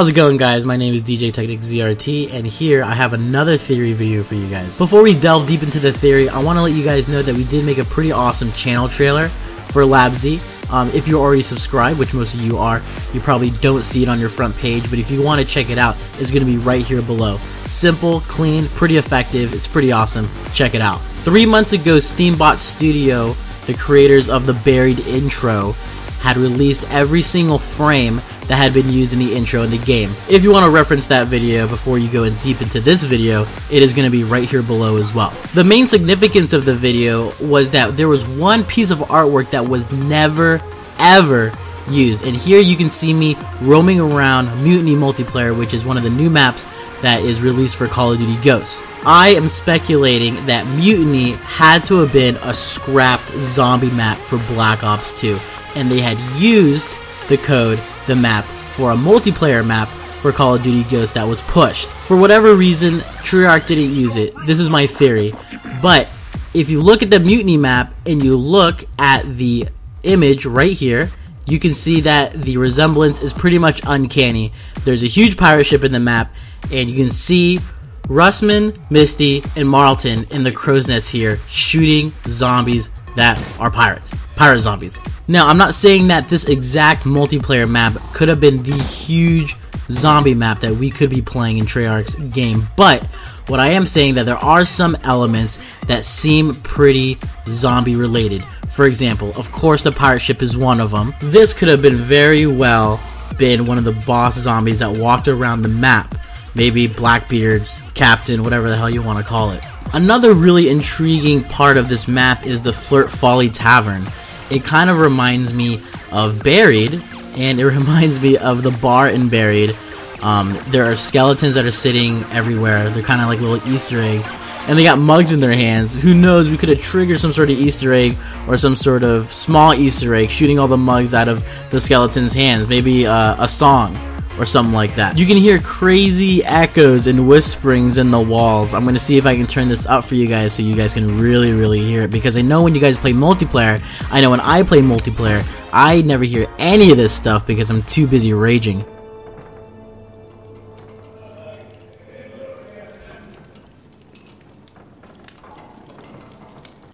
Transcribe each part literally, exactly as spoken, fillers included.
How's it going, guys? My name is D J Technic Z R T, and here I have another theory video for you guys. Before we delve deep into the theory, I want to let you guys know that we did make a pretty awesome channel trailer for LabZ. Um, if you're already subscribed, which most of you are, you probably don't see it on your front page, but if you want to check it out, it's going to be right here below. Simple, clean, pretty effective, it's pretty awesome, check it out. Three months ago, SteamBot Studio, the creators of the Buried intro, had released every single frame that had been used in the intro in the game. If you want to reference that video before you go in deep into this video, it is going to be right here below as well. The main significance of the video was that there was one piece of artwork that was never, ever used. And here you can see me roaming around Mutiny Multiplayer, which is one of the new maps that is released for Call of Duty Ghosts. I am speculating that Mutiny had to have been a scrapped zombie map for Black Ops two. And they had used the code, the map, for a multiplayer map for Call of Duty Ghosts that was pushed. For whatever reason, Treyarch didn't use it. This is my theory. But if you look at the Mutiny map and you look at the image right here, you can see that the resemblance is pretty much uncanny. There's a huge pirate ship in the map, and you can see Russman, Misty, and Marlton in the crow's nest here shooting zombies that are pirates. Pirate zombies. Now, I'm not saying that this exact multiplayer map could have been the huge zombie map that we could be playing in Treyarch's game, but what I am saying that there are some elements that seem pretty zombie related. For example, of course the pirate ship is one of them. This could have been very well been one of the boss zombies that walked around the map. Maybe Blackbeard's captain, whatever the hell you want to call it. Another really intriguing part of this map is the Flirt Folly Tavern. It kind of reminds me of Buried, and it reminds me of the bar in Buried. Um, there are skeletons that are sitting everywhere. They're kind of like little Easter eggs, and they got mugs in their hands. Who knows, we could have triggered some sort of Easter egg or some sort of small Easter egg, shooting all the mugs out of the skeleton's hands. Maybe uh, a song or something like that. You can hear crazy echoes and whisperings in the walls. I'm going to see if I can turn this up for you guys so you guys can really, really hear it, because I know when you guys play multiplayer, I know when I play multiplayer, I never hear any of this stuff because I'm too busy raging.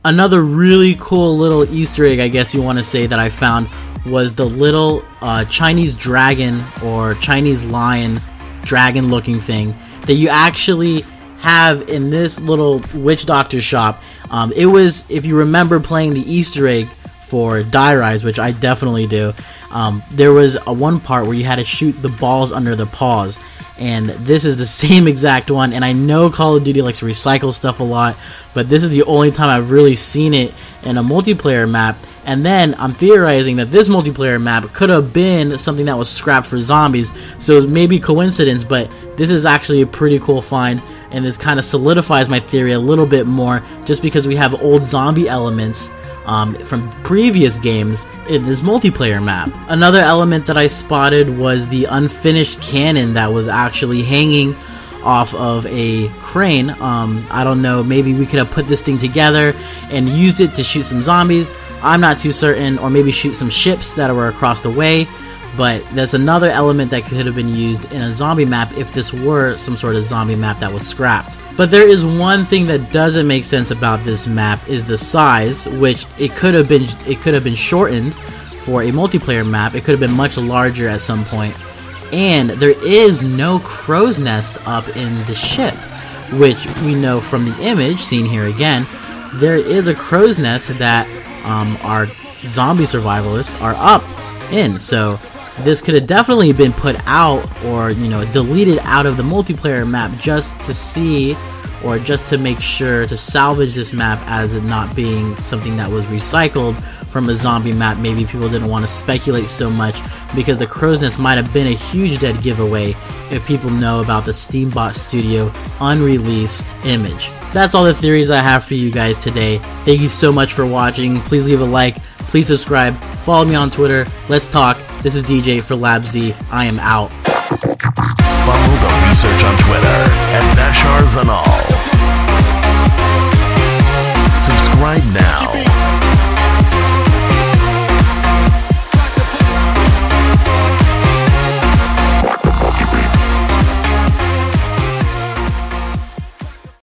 Another really cool little Easter egg, I guess you want to say, that I found was the little uh, Chinese dragon or Chinese lion dragon looking thing that you actually have in this little witch doctor shop. Um, it was, if you remember playing the Easter egg for Die Rise, which I definitely do, um, there was a one part where you had to shoot the balls under the paws, and this is the same exact one. And I know Call of Duty likes to recycle stuff a lot, but this is the only time I've really seen it in a multiplayer map. And then I'm theorizing that this multiplayer map could have been something that was scrapped for zombies, so it may be coincidence, but this is actually a pretty cool find, and this kind of solidifies my theory a little bit more, just because we have old zombie elements um, from previous games in this multiplayer map. Another element that I spotted was the unfinished cannon that was actually hanging off of a crane. um, I don't know, maybe we could have put this thing together and used it to shoot some zombies, I'm not too certain, or maybe shoot some ships that were across the way. But that's another element that could have been used in a zombie map if this were some sort of zombie map that was scrapped. But there is one thing that doesn't make sense about this map, is the size, which it could have been it could have been shortened for a multiplayer map. It could have been much larger at some point. And there is no crow's nest up in the ship, which we know from the image seen here again. There is a crow's nest that Um, our zombie survivalists are up in, so this could have definitely been put out, or you know, deleted out of the multiplayer map just to see, or just to make sure to salvage this map as it not being something that was recycled from a zombie map. Maybe people didn't want to speculate so much, because the crow's nest might have been a huge dead giveaway if people know about the SteamBot Studio unreleased image. That's all the theories I have for you guys today. Thank you so much for watching. Please leave a like, please subscribe, follow me on Twitter, let's talk. This is D J for LabZ, I am out. Follow the research on Twitter at BashaarZainal. Subscribe now.